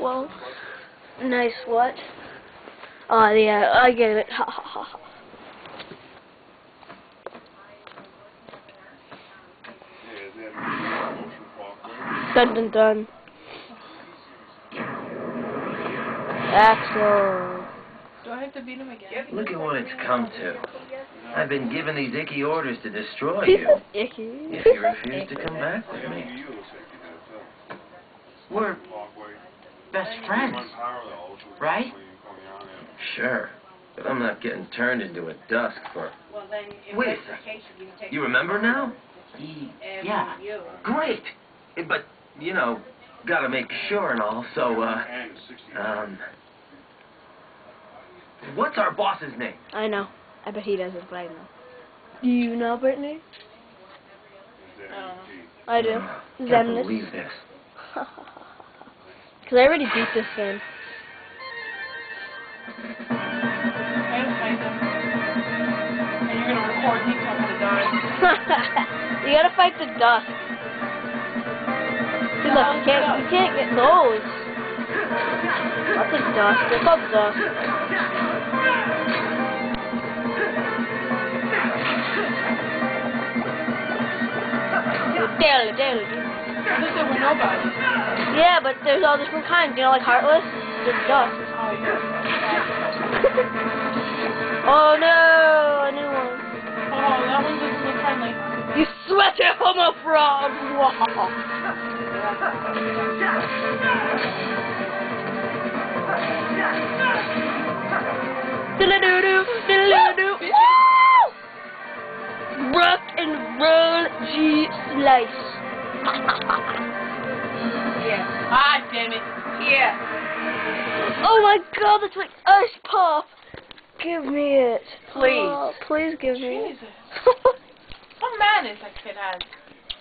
Well, nice what? Oh, yeah, I get it. Ha ha ha ha. Dun dun dun. Axel. Do I have to beat him again? Look at what it's come to. I've been given these icky orders to destroy you. Icky. If you refuse to come back with me. We're best friends, right? Sure, but I'm not getting turned into a dusk for... Wait a sec. You remember now? Yeah. Great! But, you know, gotta make sure and all, so, what's our boss's name? I know. I bet he doesn't, but I know. Do you know Brittney? I do. Zemnis. Can't believe this. Because I already beat this thing. I don't fight them. And you're gonna record me because I'm gonna die. You gotta fight the duck. See, look, you can't get those. That's a dust. They're called dust. Daily. There were nobody. Yeah, but there's all different kinds. You know, like Heartless? Just dust. Oh no, a new one. Oh, that one doesn't look kind like... You sweaty homophobe! Wow. Rock and roll G slice. Yeah. Ah, damn it. Yeah. Oh my God, that's like ice pop. Give me it, please. Oh, please give me Jesus. It. What madness that kid has.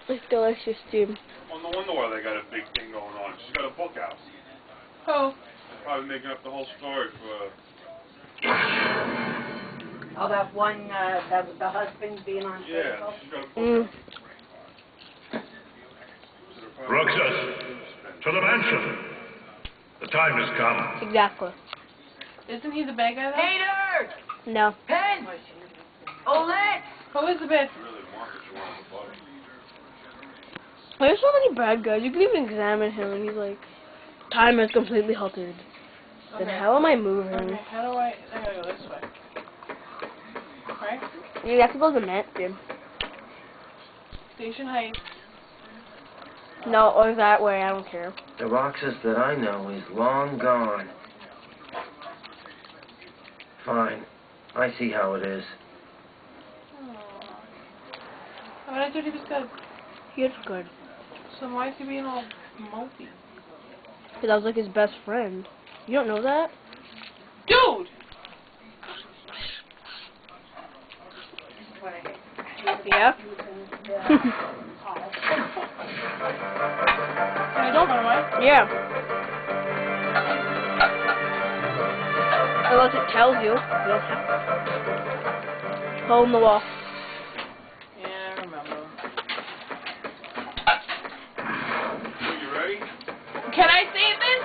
It's delicious, dude. Well, no wonder why they got a big thing going on. She's got a book out. Oh. They're probably making up the whole story for... Oh, that one, that was the husband being on... Yeah, Facebook. She's got a book out. Roxas, to the mansion. The time has come. Exactly. Isn't he the bad guy, though? Hater! No. Pen! Olette! Who is the bad? There's so many bad guys. You can even examine him, and he's like, time is completely halted. Okay. Then how am I moving? Okay, how do I? I gotta go this way. Right? Yeah, that's supposed to be meant, dude. Station height. No, or that way. I don't care. The Roxas that I know is long gone. Fine. I see how it is. Aww. How did I do this good? He did good. So why is he being all mopey? Because I was like his best friend. You don't know that? Dude! Yeah? I don't know why. Yeah. Unless it tells you. You don't have to. Hole in the wall. Can I save this?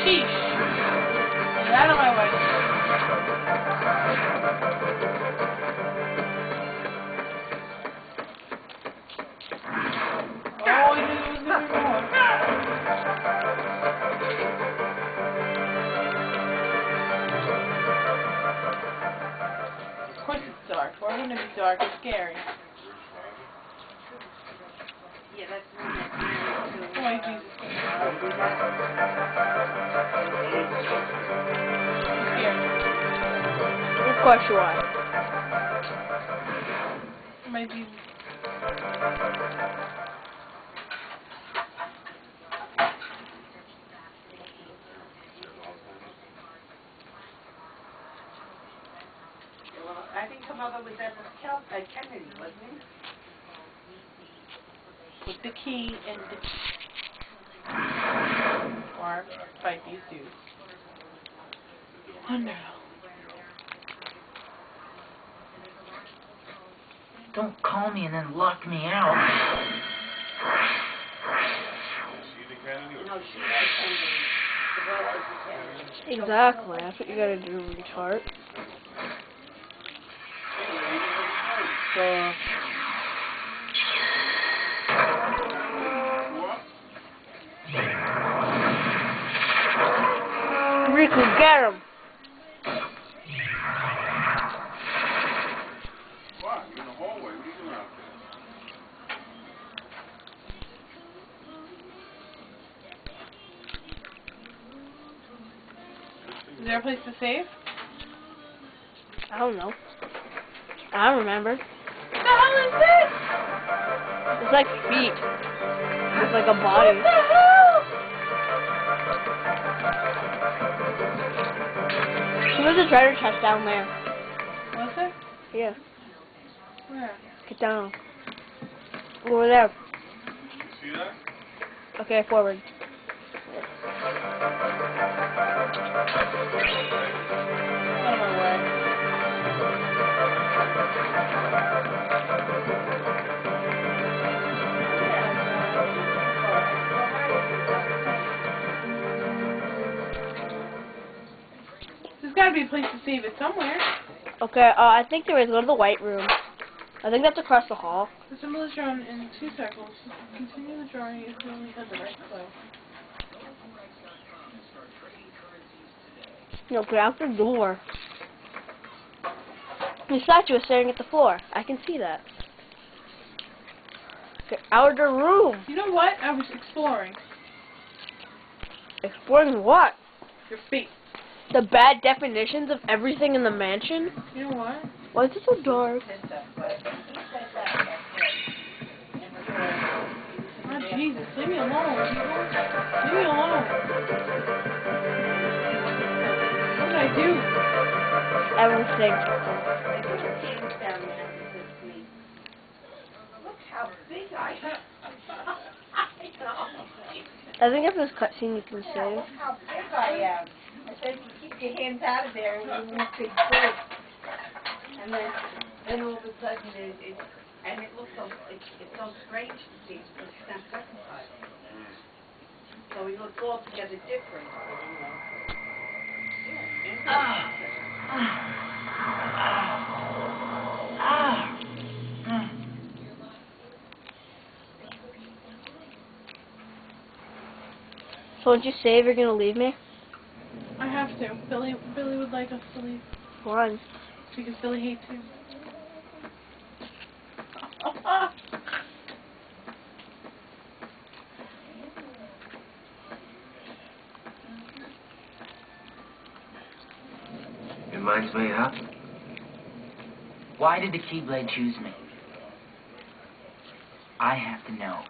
Sheesh. Get out of my way. Oh, he didn't lose the reward. Of course it's dark. Why wouldn't it be dark? It's scary. Yeah, that's... Oh, Jesus. Of course you are. My Jesus. I think her mother was at the Kennedy, wasn't he? With the key and the key. Or fight these dudes. Oh no. Don't call me and then lock me out. Exactly, that's what you gotta do with the chart. Riku, get him! Why? You're in the hallway, what are you doing out there? Is there a place to save? I don't know. I don't remember. What the hell is this? It's like feet. It's like a body. What the hell? There was a treasure chest down there. Was there? Yeah. Where? Get down. Over there. See that? Okay, forward. There's gotta be a place to save it somewhere. Okay, I think there is. Go to the white room. I think that's across the hall. The symbol is drawn in 2 circles. Continue the drawing until we have the right clue. No, get out the door. The statue is staring at the floor. I can see that. Get out of the room. You know what? I was exploring. Exploring what? Your feet. The bad definitions of everything in the mansion? You know what? Why is it so dark? Oh, Jesus, leave me alone. Leave me alone. What did I do? Everything. Look how big I am. I think after this cutscene you can save. Look how big I am. I said, you keep your hands out of there and you move big foot. And then all of a sudden, it looks so, it's so strange to see, because it's not justified. So we look altogether different. So once you save, you're going to leave me? I have to. Billy would like us to leave. Why? Because Billy hates you. Reminds me, huh? Why did the Keyblade choose me? I have to know.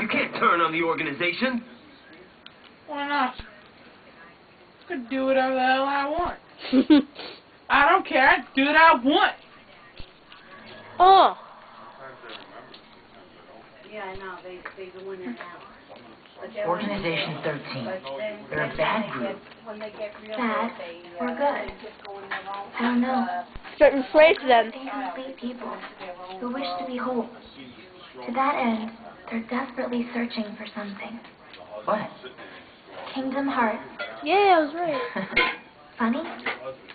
You can't turn on the organization. Why not? I could do whatever the hell I want. I don't care. I do what I want. Oh. Yeah, I know. They go in and out. Organization 13. They're a bad group. Bad or good? I don't know. Certain phrase then. They enslaved people who wish to be whole. To that end, they're desperately searching for something. What? Kingdom Hearts. Yeah, I was right. Funny?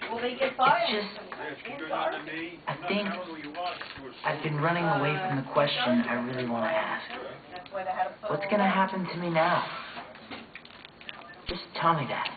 Well, they get fired. It's just, I think I've been running away from the question I really want to ask. What's going to happen to me now? Just tell me that.